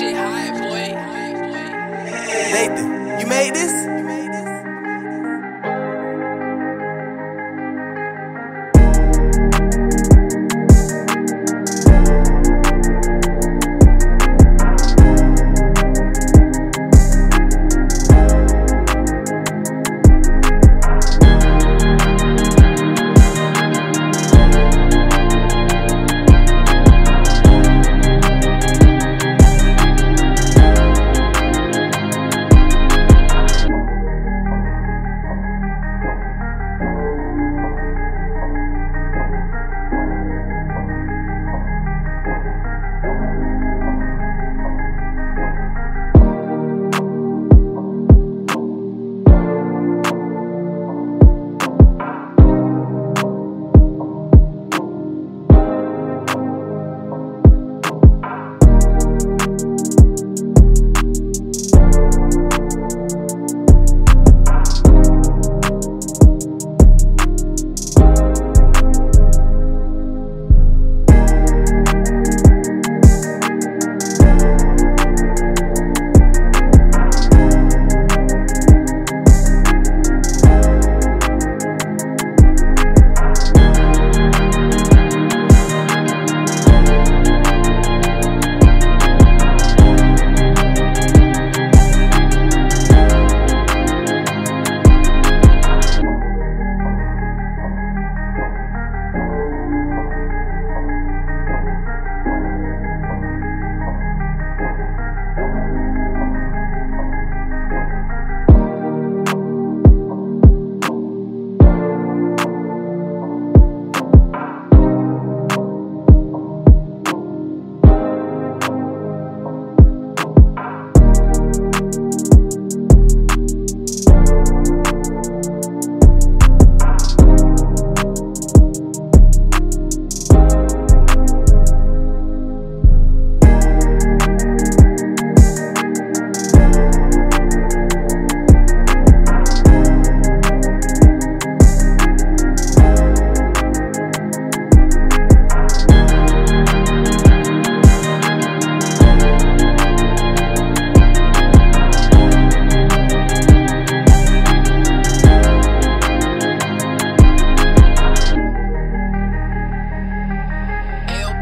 shit high, boy. Nathan, you made this?